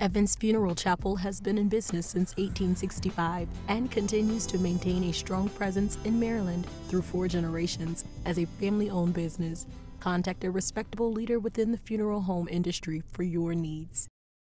Evans Funeral Chapel has been in business since 1865 and continues to maintain a strong presence in Maryland through 4 generations as a family-owned business. Contact a respectable leader within the funeral home industry for your needs.